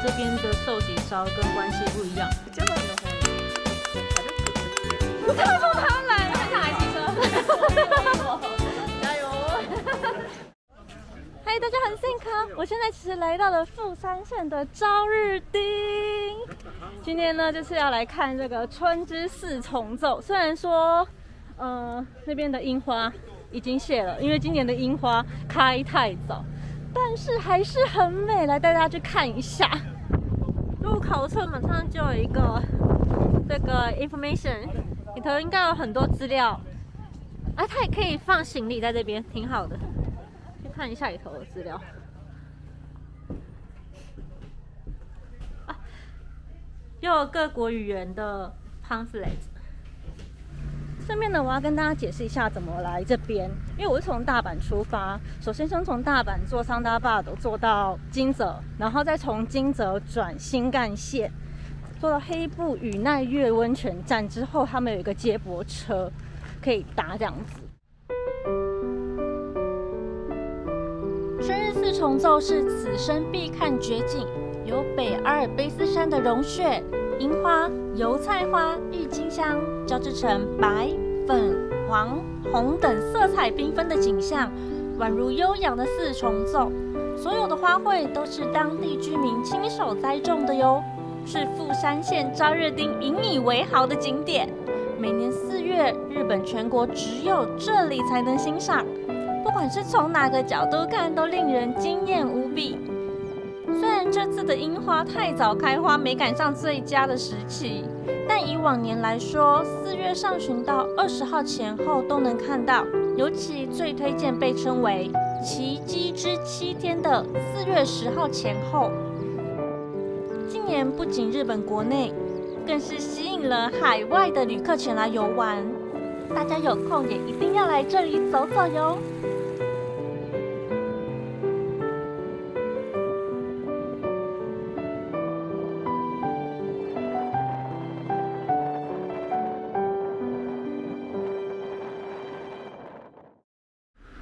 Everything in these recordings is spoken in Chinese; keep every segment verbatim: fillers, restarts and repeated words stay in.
这边的寿喜烧跟关西不一样。这样的话，我看到他来，看他还记得。 嗨， Hi, 大家很幸福。我现在其实来到了富山县的朝日町，今天呢就是要来看这个春之四重奏。虽然说，呃，那边的樱花已经谢了，因为今年的樱花开太早，但是还是很美，来带大家去看一下。入口处马上就有一个这个 information， 里头应该有很多资料。啊，它也可以放行李在这边，挺好的。 看一下里头的资料啊，又有各国语言的 pamphlet。顺便呢，我要跟大家解释一下怎么来这边，因为我是从大阪出发，首先先从大阪坐桑达巴斗坐到金泽，然后再从金泽转新干线，坐到黑部宇奈月温泉站之后，他们有一个接驳车可以搭这样子。 四重奏是此生必看绝景，有北阿尔卑斯山的融雪、樱花、油菜花、郁金香交织成白、粉、黄、红等色彩缤纷的景象，宛如悠扬的四重奏。所有的花卉都是当地居民亲手栽种的哟，是富山县朝日町引以为豪的景点。每年四月，日本全国只有这里才能欣赏。 不管是从哪个角度看，都令人惊艳无比。虽然这次的樱花太早开花，没赶上最佳的时期，但以往年来说，四月上旬到二十号前后都能看到。尤其最推荐被称为“奇迹之七天”的四月十号前后。近年不仅日本国内，更是吸引了海外的旅客前来游玩。大家有空也一定要来这里走走哟。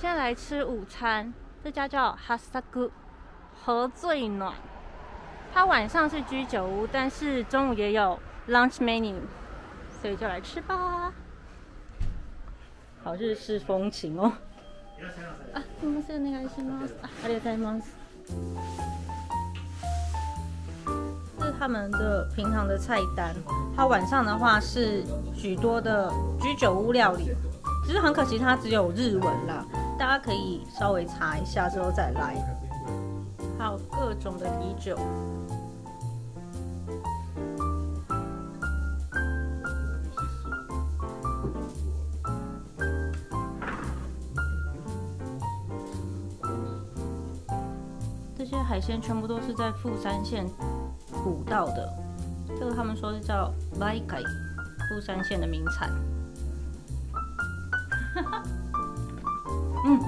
现在来吃午餐，这家叫 Hasaku， 和最暖。它晚上是居酒屋，但是中午也有 lunch menu， 所以就来吃吧。好日式风情哦。啊，すみません、お願いします。ありがとうございます。这是他们的平常的菜单。它晚上的话是许多的居酒屋料理，只是很可惜它只有日文啦。 大家可以稍微查一下之后再来，还有各种的啤酒。这些海鲜全部都是在富山县捕到的，这个他们说是叫“バイカイ”，富山县的名产。 嗯，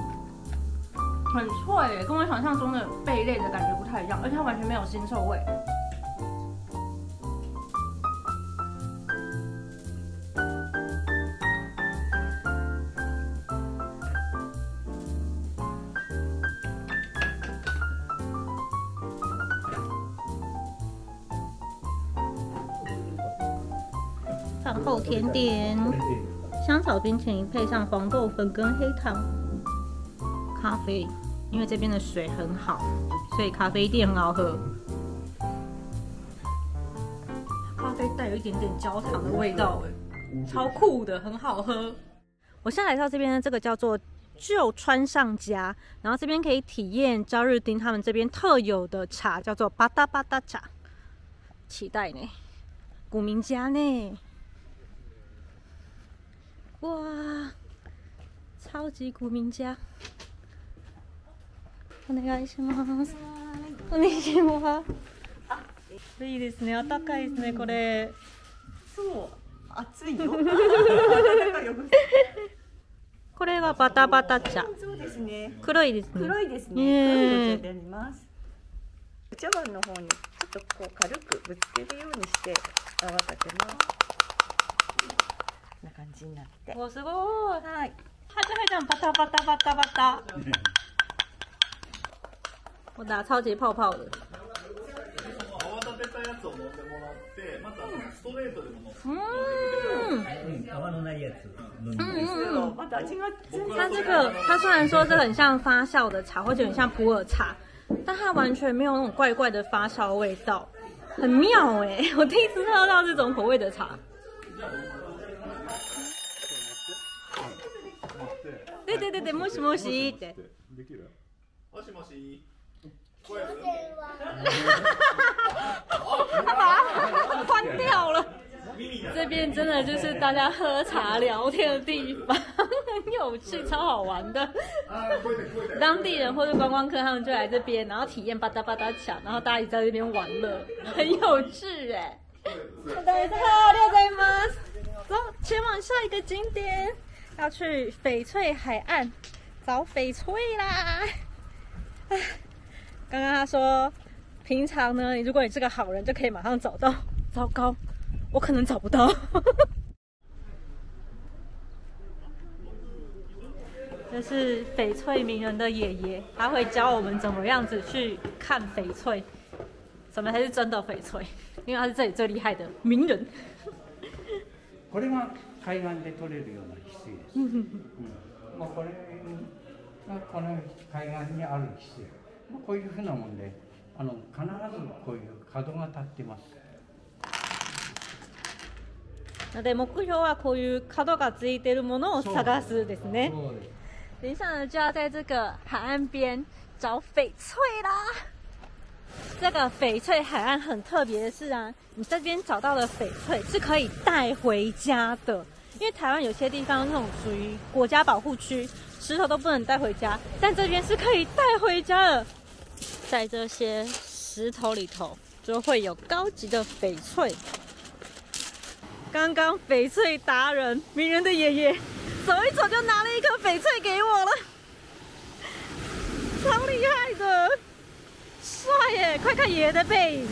很脆耶，跟我想象中的贝类的感觉不太一样，而且它完全没有腥臭味。饭后甜点：香草冰淇淋配上黄豆粉跟黑糖。 咖啡，因为这边的水很好，所以咖啡店很好喝。咖啡带有一点点焦糖的味道，哎，超酷的，很好喝。我现在来到这边呢，这个叫做旧川上家，然后这边可以体验朝日町他们这边特有的茶，叫做巴达巴达茶。期待呢，古民家呢，哇，超级古民家。 お願いします。お願いします。いいですね。暖かいですね。これ。そう、暑いよ。これはバタバタ茶。そうですね。黒いですね。黒いですね。黒いです。お茶碗の方にちょっとこう軽くぶつけるようにして泡立てます。こんな感じになって。お、すごい。はい。はじめちゃんバタバタバタバタ。 我打超级泡泡的，つを乗ってもらって、またストレートでも乗ってもらって。嗯，泡のないやつ。嗯嗯嗯。像这个，它虽然说是很像发酵的茶，或者很像普洱茶，但它完全没有那种怪怪的发酵味道，很妙哎、欸！我第一次喝到这种口味的茶。对对对对，もしもしって。もしもし。他把它关掉了。这边真的就是大家喝茶聊天的地方，很有趣，超好玩的。当地人或者观光客他们就来这边，然后体验吧嗒吧嗒茶，然后大家一直在这边玩乐，很有趣哎、欸。大家好，六在吗？走，前往下一个景点，要去翡翠海岸找翡翠啦。刚刚他说，平常呢，如果你是个好人，就可以马上找到。糟糕，我可能找不到。这是翡翠名人的爷爷，他会教我们怎么样子去看翡翠，什么才是真的翡翠，因为他是这里最厉害的名人。これは海岸で採れるような翡翠です。うん。まあこれがこの海岸にある翡翠。こういうふうなもんで、あの必ずこういう角が立ってます。那目標はこういう角がついているものを探すですね。等一下呢就要在这个海岸边找翡翠啦。这个翡翠海岸很特别的是啊，你这边找到的翡翠是可以带回家的，因为台湾有些地方那种属于国家保护区，石头都不能带回家，但这边是可以带回家的。在这些石头里头就会有高级的翡翠。刚刚翡翠达人名人的爷爷走一走就拿了一颗翡翠给我了，超厉害的，帅耶！快看爷爷的背影，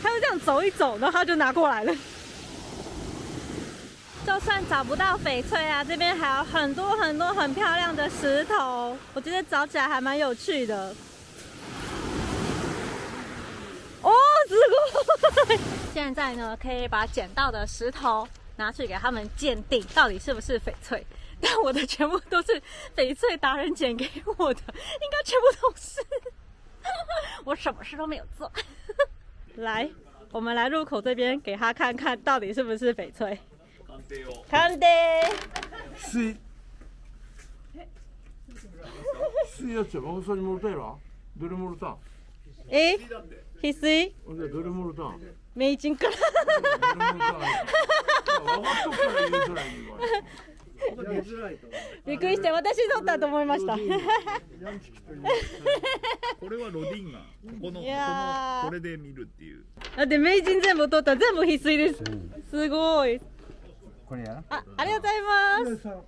他就这样走一走，然后他就拿过来了。就算找不到翡翠啊，这边还有很多很多很漂亮的石头，我觉得找起来还蛮有趣的。哦，这个！现在呢，可以把捡到的石头拿去给他们鉴定，到底是不是翡翠。但我的全部都是翡翠达人捡给我的，应该全部都是。我什么事都没有做。来，我们来入口这边给他看看，到底是不是翡翠。鑑定。水。水やっちゃう。おそにもろたやろ。どれもろた。え？翡翠？おじゃどれもろた。メイチンから。びっくりして私取ったと思いました。これはロディンガ。このこのこれで見るっていう。だってメイチン全部取った。全部翡翠です。すごい。これやあ、ありがとうございます。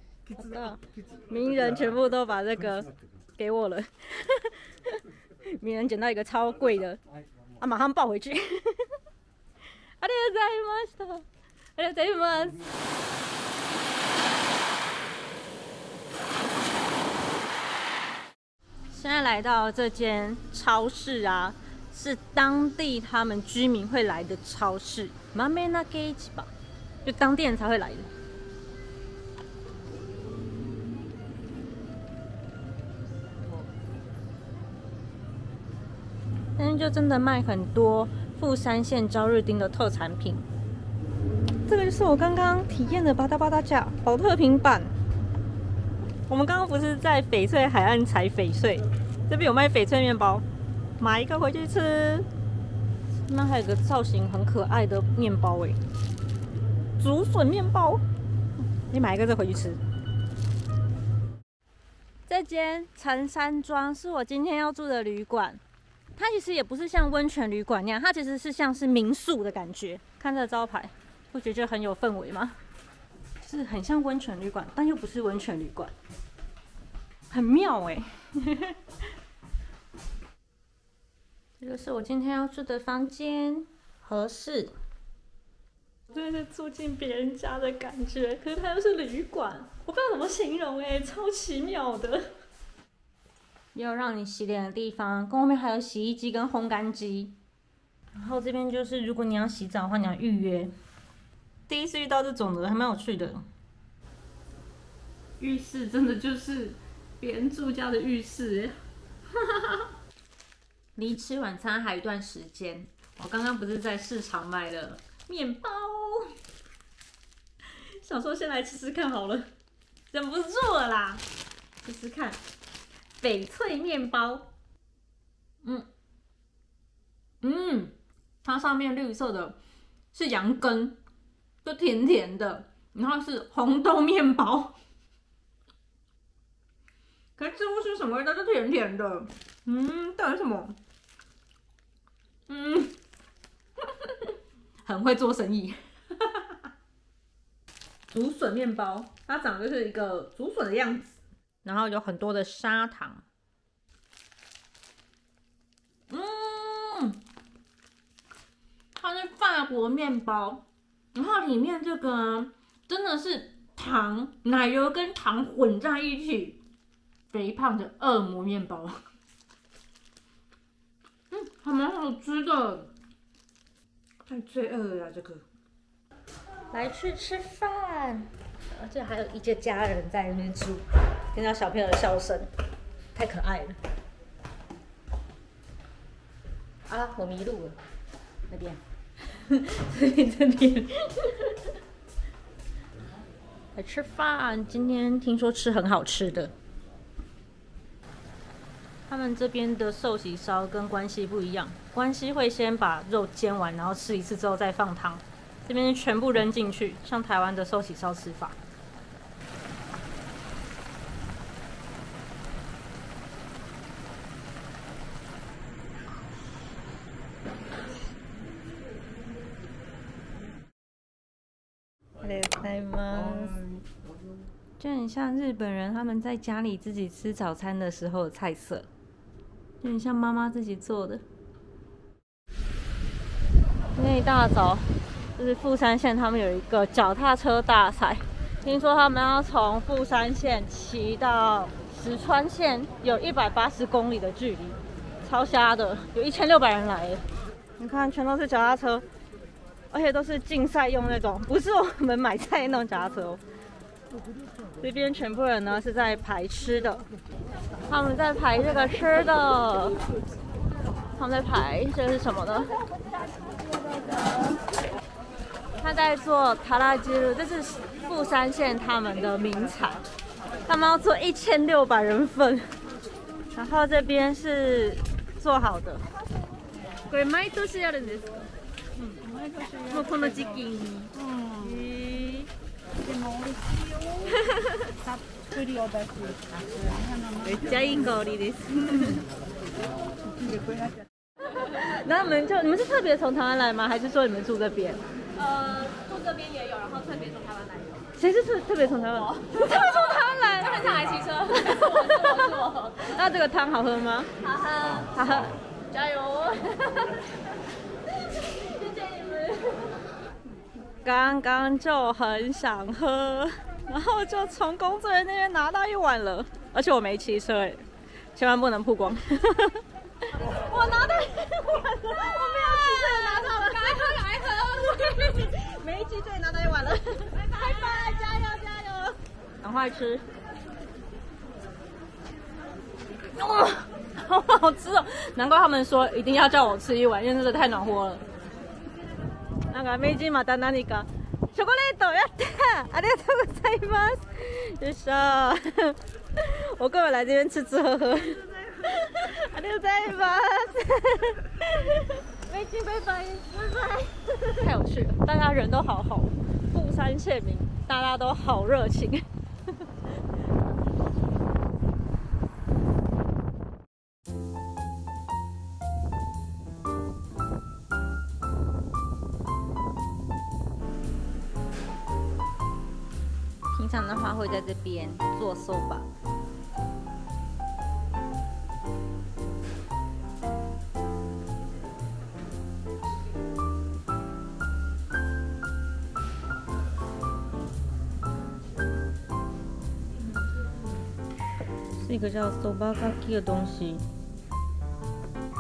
名人全部都把这个给我了，名人捡到一个超贵的，啊，马上抱回去。ありがとうございました。ありがとうございます。现在来到这间超市啊，是当地他们居民会来的超市，マメナケイチバ。就当地人才会来的。但是就真的卖很多富山县朝日町的特产品。这个就是我刚刚体验的吧嗒吧嗒茶保特瓶版。我们刚刚不是在翡翠海岸采翡翠，这边有卖翡翠面包，买一个回去吃。那还有个造型很可爱的面包哎、欸。竹笋面包，你买一个再回去吃。这间陈山庄是我今天要住的旅馆，它其实也不是像温泉旅馆那样，它其实是像是民宿的感觉。看这个招牌，不觉得很有氛围吗？就是很像温泉旅馆，但又不是温泉旅馆，很妙哎、欸。这就是我今天要住的房间，合适。真的是住进别人家的感觉，可是它又是旅馆，我不知道怎么形容哎、欸，超奇妙的。也有让你洗脸的地方，跟后面还有洗衣机跟烘干机。然后这边就是如果你要洗澡的话，你要预约。第一次遇到这种的，还蛮有趣的。浴室真的就是别人住家的浴室。离吃晚餐还有一段时间，我刚刚不是在市场买了面包，想说先来吃吃看好了，忍不住了啦，试试看翡翠面包。嗯嗯，它上面绿色的是羊羹，就甜甜的，然后是红豆面包。 可是这不是什么味道，就甜甜的。嗯，到底什么？嗯，很会做生意。竹笋面包，它长得就是一个竹笋的样子，然后有很多的砂糖。嗯，它是法国面包，然后里面这个真的是糖、奶油跟糖混在一起。 肥胖的恶魔面包，嗯，还蛮好吃的。太罪恶了啦，这个。来去吃饭，而且还有一家人在那边住，听到小朋友的笑声，太可爱了。啊，我迷路了，那边，这边这边。来吃饭，今天听说吃很好吃的。 他们这边的寿喜烧跟关西不一样，关西会先把肉煎完，然后吃一次之后再放汤，这边全部扔进去，像台湾的寿喜烧吃法。おはようございます。 就很像日本人他们在家里自己吃早餐的时候的菜色，就很像妈妈自己做的。今天一大早，就是富山县他们有一个脚踏车大赛，听说他们要从富山县骑到石川县，有一百八十公里的距离，超瞎的，有一千六百人来。你看，全都是脚踏车，而且都是竞赛用那种，不是我们买菜那种脚踏车哦。 这边全部人呢是在排吃的，他们在排这个吃的，他们在排这是什么呢？他在做塔拉鸡肉，这是富山县他们的名产，他们要做一千六百人份，然后这边是做好的。これ毎年やるんですか？嗯，もうこの時期に。嗯。 めっちゃいい香りです。那你们就你们是特别从台湾来吗？还是说你们住这边？呃，住这边也有，然后特别从台湾来有。谁是特特别从台湾？特别从台湾来，他很常来骑车。我我那这个汤好喝吗？好喝，好喝，加油！谢谢你们。 刚刚就很想喝，然后就从工作人员那边拿到一碗了，而且我没骑车哎，千万不能曝光。我拿到一碗了，我没有骑车也拿到了，赶快来喝！没骑车也拿到一碗了，拜拜，加油加油！赶快吃！哇、哦，好好吃哦，难怪他们说一定要叫我吃一碗，因为真的太暖和了。 なんか名人また何かチョコレートやったありがとうございますよっしゃーおかわり来这边吃吃喝喝ありがとうございます名人拜拜拜拜太有趣了大家人都好好富山县民大家都好热情平常的话会在这边做寿吧。是一个叫“寿吧”的东西。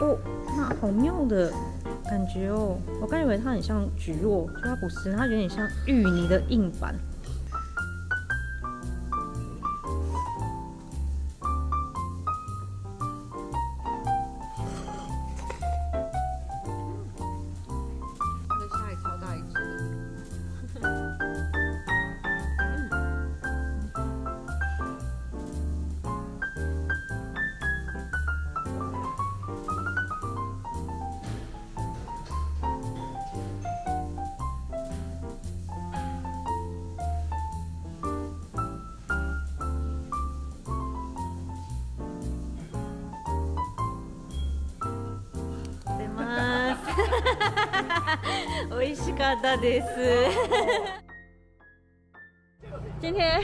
哦，那好妙的感觉哦！我刚以为它很像蒟蒻，就它不是，它有点像芋泥的硬板。美味しかったです。今天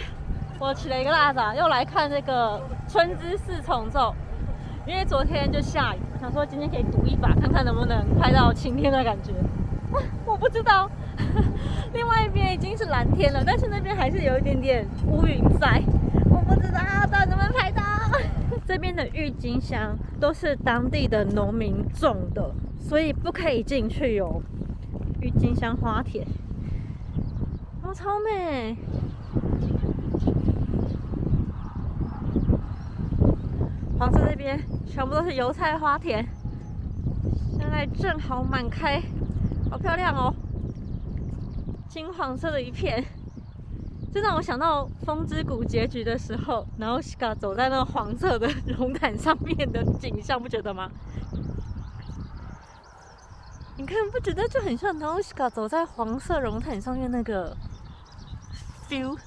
我起了一个大早，又来看这个春之四重奏，因为昨天就下雨，想说今天可以赌一把，看看能不能拍到晴天的感觉。啊、我不知道。另外一边已经是蓝天了，但是那边还是有一点点乌云在，我不知道到底能不能拍到。这边的郁金香都是当地的农民种的，所以不可以进去哦。郁金香花田，哦，超美！黄色这边全部都是油菜花田，现在正好满开，好漂亮哦！金黄色的一片。 这让我想到《风之谷》结局的时候，然后西卡走在那黄色的绒毯上面的景象，不觉得吗？你看，不觉得就很像然后西卡走在黄色绒毯上面那个 feel？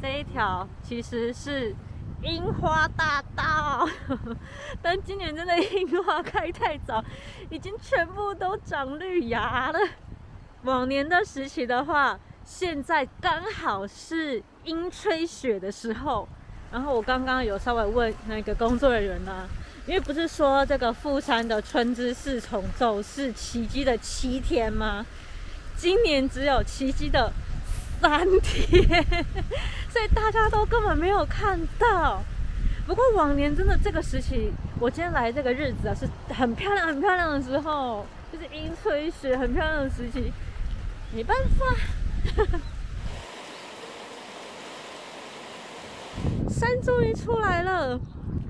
这一条其实是樱花大道，但今年真的樱花开太早，已经全部都长绿芽了。往年的时期的话，现在刚好是樱吹雪的时候。然后我刚刚有稍微问那个工作人员啊，因为不是说这个富山的春之四重奏是奇迹的七天吗？今年只有奇迹的 三天，所以大家都根本没有看到。不过往年真的这个时期，我今天来这个日子啊，是很漂亮、很漂亮的时候，就是樱吹雪很漂亮的时期，没办法。山终于出来了，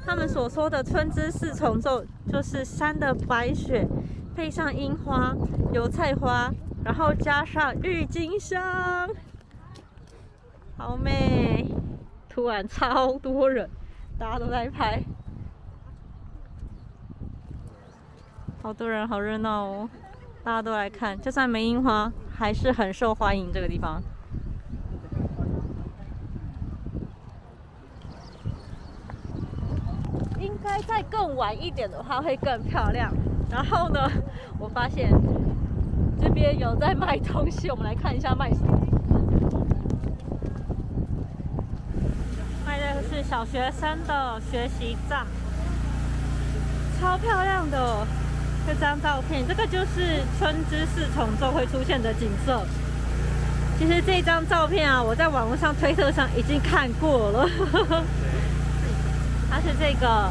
他们所说的春之四重奏，就是山的白雪配上樱花、油菜花，然后加上郁金香。 好美！突然超多人，大家都在拍，好多人，好热闹哦！大家都来看，就算没樱花，还是很受欢迎。这个地方，应该再更晚一点的话会更漂亮。然后呢，我发现这边有在卖东西，我们来看一下卖什么。 是小学生的学习杖，超漂亮的这张照片。这个就是春之四重奏会出现的景色。其实这张照片啊，我在网络上、推特上已经看过了。它是这个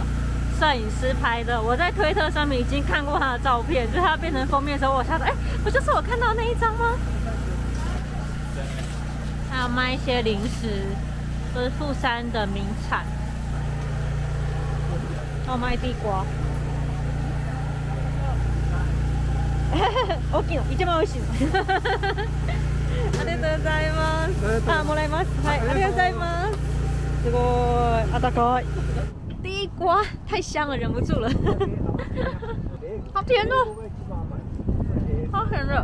摄影师拍的，我在推特上面已经看过他的照片，就是他变成封面的时候，我想说，哎，不就是我看到那一张吗？还有卖一些零食。 这是富山的名产，还有卖地瓜。大きいの一番美味しい。ありがとうございます。あ、もらいます。はい、ありがとうございます。すごい、あたかい。地瓜太香了，忍不住了。好甜哦，好很热。